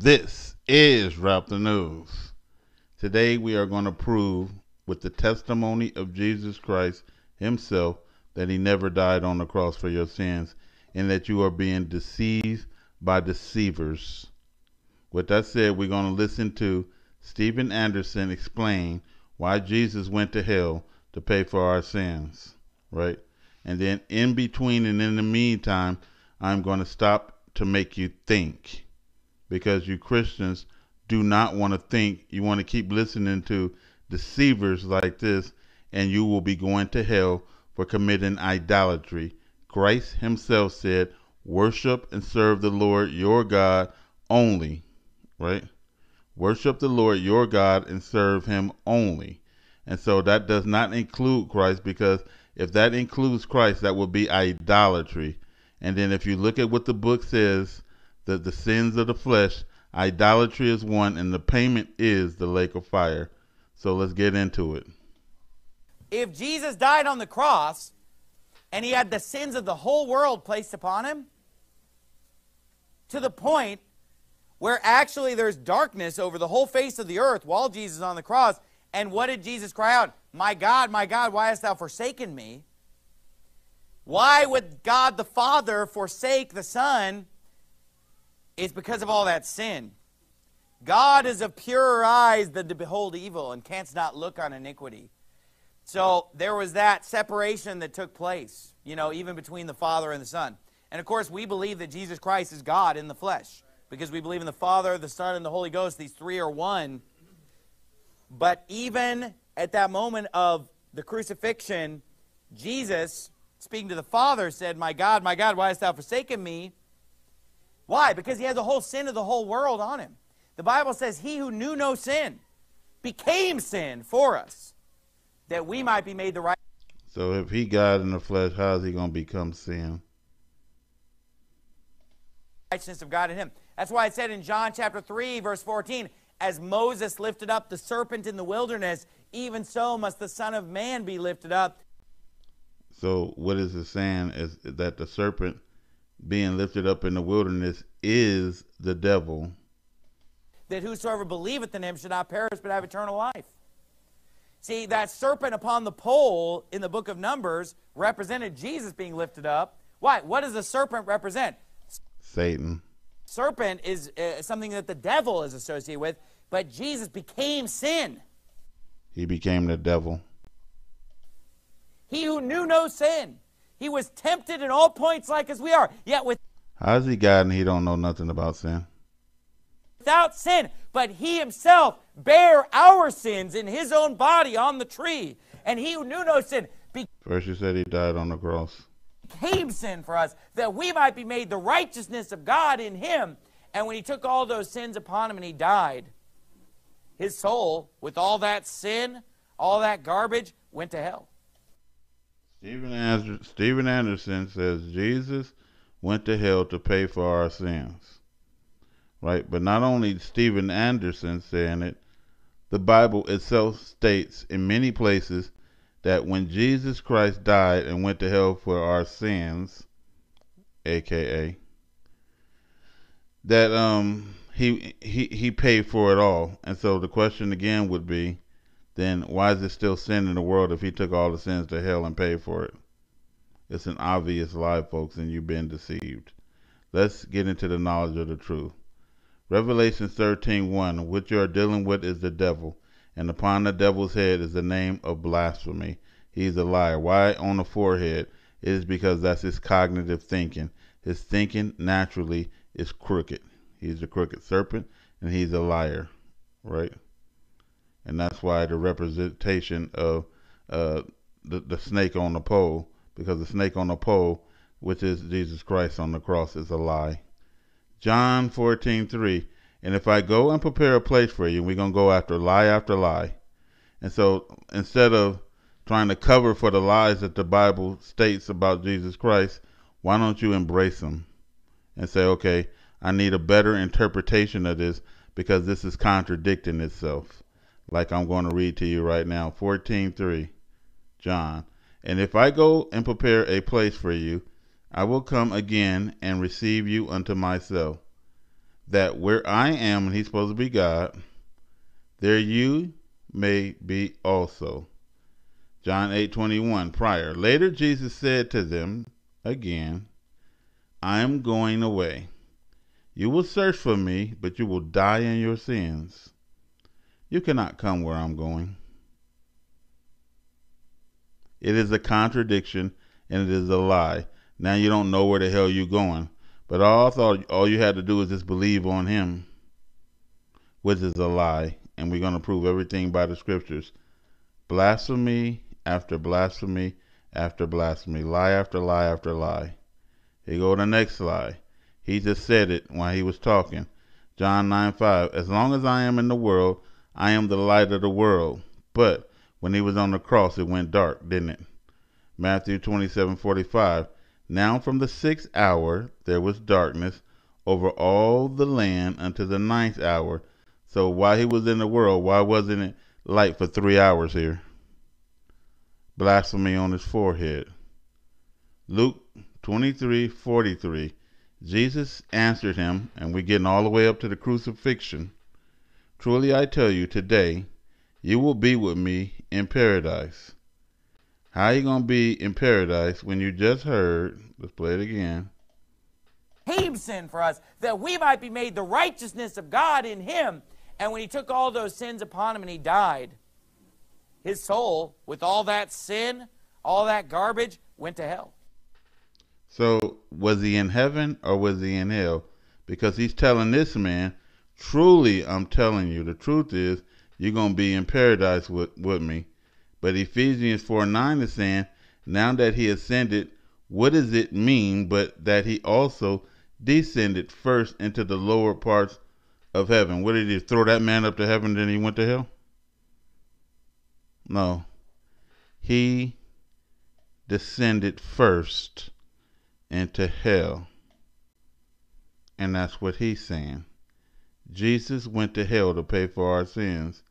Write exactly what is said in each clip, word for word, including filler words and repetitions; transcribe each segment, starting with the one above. This is Rapthe News. Today we are going to prove with the testimony of Jesus Christ himself that he never died on the cross for your sins and that you are being deceived by deceivers. With that said, we're going to listen to Steven Anderson explain why Jesus went to hell to pay for our sins, right? And then in between and in the meantime, I'm going to stop to make you think. Because you Christians do not want to think. You want to keep listening to deceivers like this, and you will be going to hell for committing idolatry. Christ himself said, worship and serve the Lord your God only, right? Worship the Lord your God and serve him only. And so that does not include Christ, because if that includes Christ, that would be idolatry. And then if you look at what the book says, that the sins of the flesh, idolatry is one, and the payment is the lake of fire. So let's get into it. If Jesus died on the cross and he had the sins of the whole world placed upon him, to the point where actually there's darkness over the whole face of the earth while Jesus is on the cross, and what did Jesus cry out? My God, my God, why hast thou forsaken me? Why would God the Father forsake the Son? It's because of all that sin. God is of purer eyes than to behold evil and canst not look on iniquity. So there was that separation that took place, you know, even between the Father and the Son. And of course, we believe that Jesus Christ is God in the flesh, because we believe in the Father, the Son, and the Holy Ghost. These three are one. But even at that moment of the crucifixion, Jesus, speaking to the Father, said, my God, my God, why hast thou forsaken me? Why? Because he had the whole sin of the whole world on him. The Bible says he who knew no sin became sin for us, that we might be made the right. So if he God in the flesh, how is he going to become sin? Righteousness of God in him. That's why it said in John chapter three, verse fourteen, as Moses lifted up the serpent in the wilderness, even so must the Son of Man be lifted up. So what is it saying is that the serpent being lifted up in the wilderness is the devil, that whosoever believeth in him should not perish but have eternal life. See, that serpent upon the pole in the book of Numbers represented Jesus being lifted up. Why? What does the serpent represent? Satan. Serpent is uh, something that the devil is associated with, but Jesus became sin. He became the devil. He who knew no sin. He was tempted in all points like as we are, yet with... How is he God and he don't know nothing about sin? Without sin, but he himself bare our sins in his own body on the tree. And he who knew no sin... First you said he died on the cross. ...became sin for us, that we might be made the righteousness of God in him. And when he took all those sins upon him and he died, his soul, with all that sin, all that garbage, went to hell. Steven Anderson says Jesus went to hell to pay for our sins, right? But not only Steven Anderson saying it, the Bible itself states in many places that when Jesus Christ died and went to hell for our sins, aka that um he he he paid for it all. And so the question again would be, then why is there still sin in the world if he took all the sins to hell and paid for it? It's an obvious lie, folks, and you've been deceived. Let's get into the knowledge of the truth. Revelation thirteen one, what you are dealing with is the devil, and upon the devil's head is the name of blasphemy. He's a liar. Why on the forehead? It is because that's his cognitive thinking. His thinking naturally is crooked. He's a crooked serpent, and he's a liar, right? And that's why the representation of uh, the, the snake on the pole, because the snake on the pole, which is Jesus Christ on the cross, is a lie. John fourteen three, and if I go and prepare a place for you, we're going to go after lie after lie. And so instead of trying to cover for the lies that the Bible states about Jesus Christ, why don't you embrace them and say, okay, I need a better interpretation of this because this is contradicting itself. Like I'm going to read to you right now, fourteen three, John. And if I go and prepare a place for you, I will come again and receive you unto myself, that where I am, and he's supposed to be God, there you may be also. John eight twenty-one prior. Later Jesus said to them again, I am going away. You will search for me, but you will die in your sins. You cannot come where I'm going. It is a contradiction and it is a lie. Now you don't know where the hell you're going. But all thought all you had to do is just believe on him, which is a lie, and we're going to prove everything by the scriptures. Blasphemy after blasphemy after blasphemy, lie after lie after lie. Here go the next lie. He just said it while he was talking. John nine five. As long as I am in the world, I am the light of the world. But when he was on the cross, it went dark, didn't it? Matthew twenty-seven forty-five. Now from the sixth hour there was darkness over all the land unto the ninth hour. So while he was in the world, why wasn't it light for three hours here? Blasphemy on his forehead. Luke twenty-three forty-three. Jesus answered him, and we're getting all the way up to the crucifixion. Truly I tell you, today you will be with me in paradise. How are you going to be in paradise when you just heard, let's play it again, became sin for us, that we might be made the righteousness of God in him. And when he took all those sins upon him and he died, his soul, with all that sin, all that garbage, went to hell. So was he in heaven or was he in hell? Because he's telling this man, truly I'm telling you, the truth is you're going to be in paradise with, with me. But Ephesians four nine is saying, now that he ascended, what does it mean but that he also descended first into the lower parts of heaven? What did he throw that man up to heaven, then he went to hell? No. He descended first into hell. And that's what he's saying. Jesus went to hell to pay for our sins.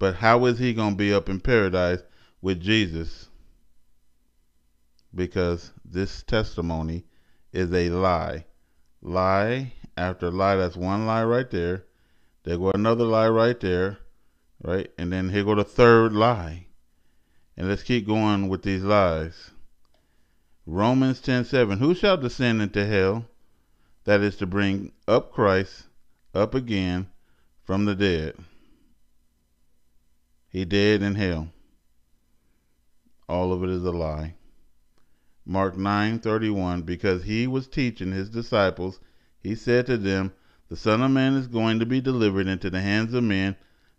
But how is he going to be up in paradise with Jesus? Because this testimony is a lie. Lie after lie. That's one lie right there. There go another lie right there, right? And then here go the third lie. And let's keep going with these lies. Romans ten seven. Who shall descend into hell? That is to bring up Christ up again from the dead. He dead in hell. All of it is a lie. Mark nine thirty-one. Because he was teaching his disciples, he said to them, the Son of Man is going to be delivered into the hands of men.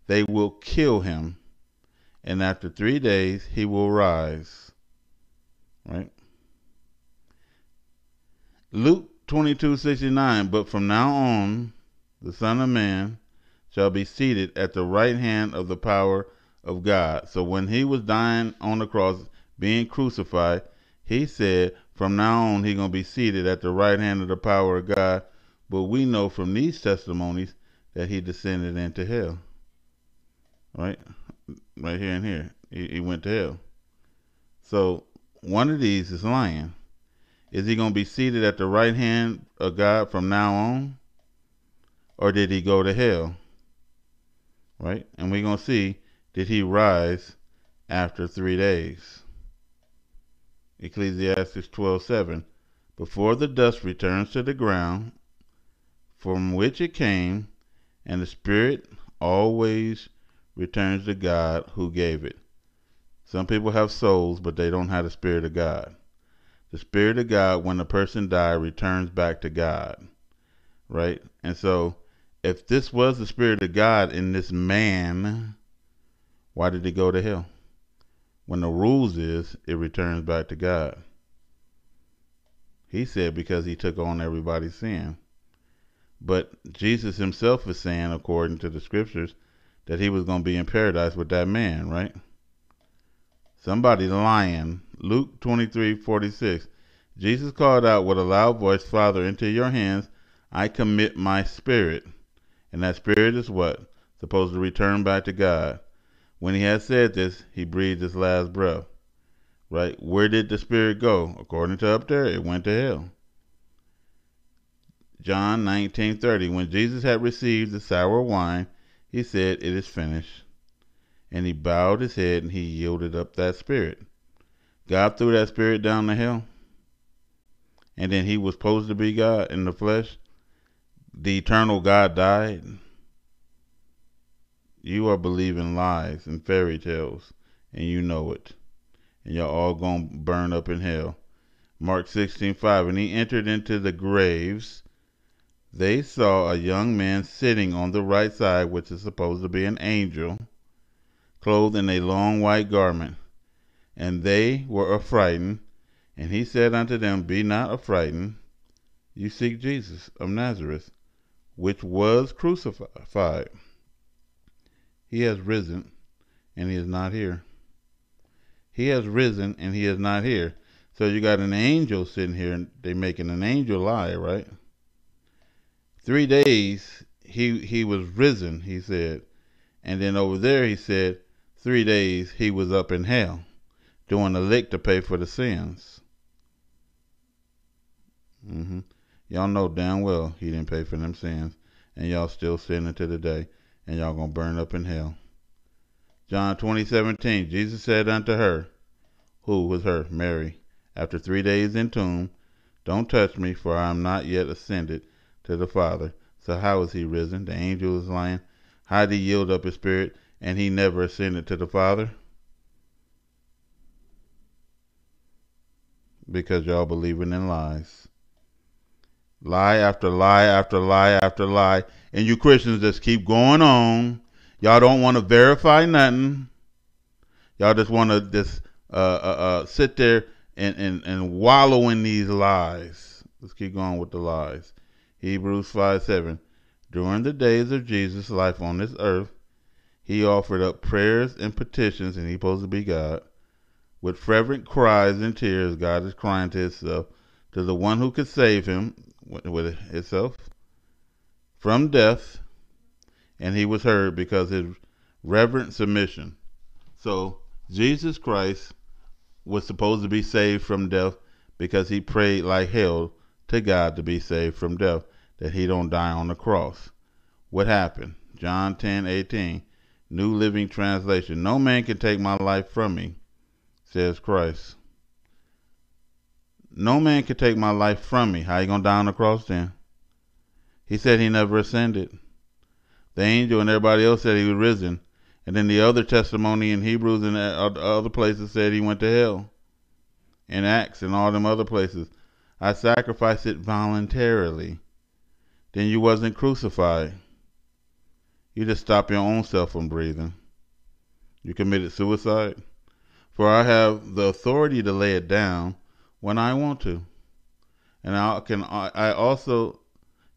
They will kill him, and after three days he will rise. Right? Luke twenty-two sixty-nine. But from now on, the Son of Man shall be seated at the right hand of the power of God. So when he was dying on the cross, being crucified, he said, from now on, he's going to be seated at the right hand of the power of God. But we know from these testimonies that he descended into hell. Right? Right here and here. He, he went to hell. So one of these is lying. Is he going to be seated at the right hand of God from now on? Or did he go to hell? Right? And we're going to see, did he rise after three days? Ecclesiastes twelve seven. Before the dust returns to the ground from which it came, and the spirit always returns to God who gave it. Some people have souls, but they don't have the spirit of God. The spirit of God, when a person dies, returns back to God. Right? And so if this was the spirit of God in this man, why did he go to hell? When the rules is, it returns back to God. He said because he took on everybody's sin. But Jesus himself is saying, according to the scriptures, that he was going to be in paradise with that man, right? Somebody lying. Luke twenty-three forty-six. Jesus called out with a loud voice, Father, into your hands I commit my spirit. And that spirit is what? Supposed to return back to God. When he had said this, he breathed his last breath, right? Where did the spirit go? According to up there, it went to hell. John nineteen thirty, when Jesus had received the sour wine, he said, "It is finished." And he bowed his head and he yielded up that spirit. God threw that spirit down to hell. And then he was supposed to be God in the flesh. The eternal God died. You are believing lies and fairy tales, and you know it. And you're all going to burn up in hell. Mark sixteen five, and he entered into the graves. They saw a young man sitting on the right side, which is supposed to be an angel, clothed in a long white garment. And they were affrighted. And he said unto them, "Be not affrighted. You seek Jesus of Nazareth, which was crucified. He has risen, and he is not here." He has risen, and he is not here. So you got an angel sitting here, and they making an angel lie, right? Three days he he was risen, he said. And then over there he said, three days he was up in hell, doing a lick to pay for the sins. Mm-hmm. Y'all know damn well he didn't pay for them sins, and y'all still sinning to the day, and y'all gonna burn up in hell. John twenty seventeen, Jesus said unto her, who was her? Mary. After three days in tomb, "Don't touch me, for I am not yet ascended to the Father." So how is he risen? The angel is lying. How did he yield up his spirit, and he never ascended to the Father? Because y'all believing in lies. Lie after lie after lie after lie. And you Christians just keep going on. Y'all don't want to verify nothing. Y'all just want to just uh, uh, uh, sit there and, and, and wallow in these lies. Let's keep going with the lies. Hebrews five seven. During the days of Jesus' life on this earth, he offered up prayers and petitions, and he's supposed to be God, with fervent cries and tears. God is crying to himself, to the one who could save him, with himself, from death, and he was heard because his reverent submission. So Jesus Christ was supposed to be saved from death because he prayed like hell to God to be saved from death, that he don't die on the cross. What happened? John ten eighteen, New Living Translation. "No man can take my life from me," says Christ. No man can take my life from me. How you gonna die on the cross then? He said he never ascended. The angel and everybody else said he was risen, and then the other testimony in Hebrews and other places said he went to hell. In Acts and all them other places, "I sacrificed it voluntarily." Then you wasn't crucified. You just stopped your own self from breathing. You committed suicide. "For I have the authority to lay it down when I want to, and I can I also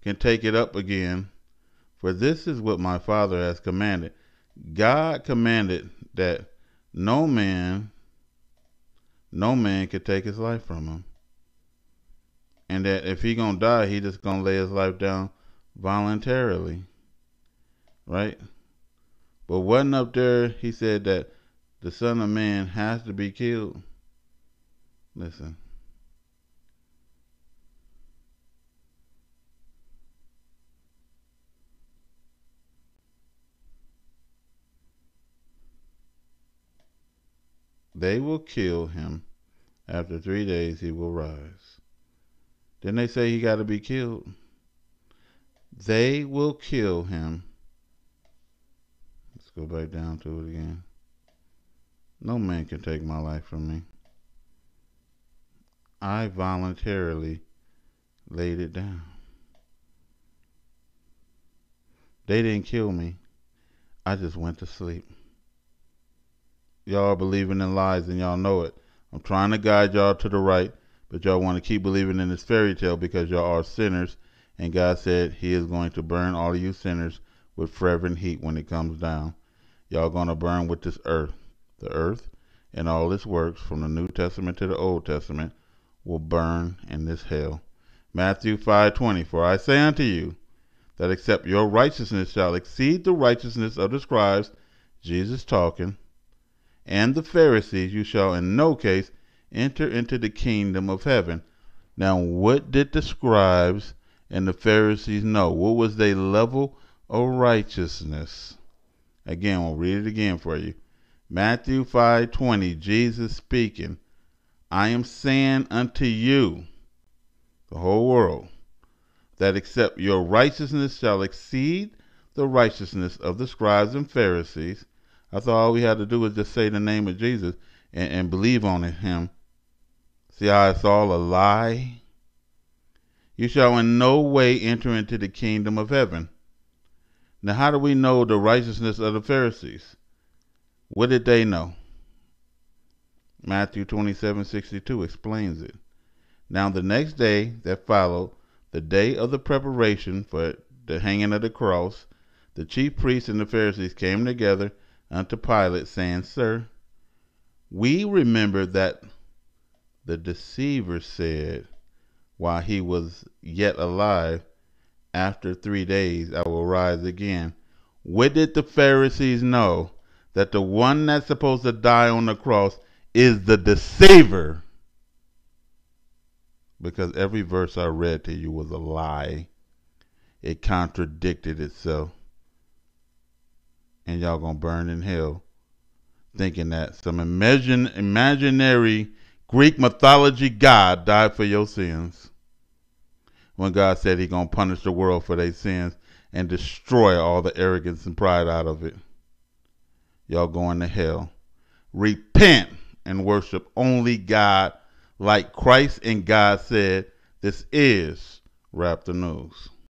can take it up again, for this is what my Father has commanded." God commanded that no man no man could take his life from him, and that if he gonna die, he just gonna lay his life down voluntarily, right? But wasn't up there he said that the Son of Man has to be killed? Listen, they will kill him. After three days he will rise. Then they say he got to be killed. They will kill him. Let's go back down to it again. "No man can take my life from me. I voluntarily laid it down." They didn't kill me. I just went to sleep. Y'all are believing in lies, and y'all know it. I'm trying to guide y'all to the right, but y'all want to keep believing in this fairy tale because y'all are sinners, and God said he is going to burn all of you sinners with fervent heat when it comes down. Y'all going to burn with this earth. The earth and all its works, from the New Testament to the Old Testament, will burn in this hell. Matthew five twenty, "For I say unto you, that except your righteousness shall exceed the righteousness of the scribes," Jesus talking, "and the Pharisees, you shall in no case enter into the kingdom of heaven." Now, what did the scribes and the Pharisees know? What was their level of righteousness? Again, we'll read it again for you. Matthew five twenty, Jesus speaking, I am saying unto you, the whole world, that except your righteousness shall exceed the righteousness of the scribes and Pharisees. I thought all we had to do was just say the name of Jesus and, and believe on him. See how it's all a lie? You shall in no way enter into the kingdom of heaven. Now, how do we know the righteousness of the Pharisees? What did they know? Matthew twenty-seven sixty-two explains it. Now, the next day that followed, the day of the preparation for the hanging of the cross, the chief priests and the Pharisees came together unto Pilate, saying, Sir, we remember that the deceiver said, while he was yet alive, after three days I will rise again. What did the Pharisees know? That the one that's supposed to die on the cross is the deceiver. Because every verse I read to you was a lie. It contradicted itself. And y'all gonna burn in hell thinking that some imagine, imaginary Greek mythology God died for your sins. When God said he gonna punish the world for their sins and destroy all the arrogance and pride out of it. Y'all going to hell. Repent and worship only God like Christ and God said. This is RAPTHENEWS.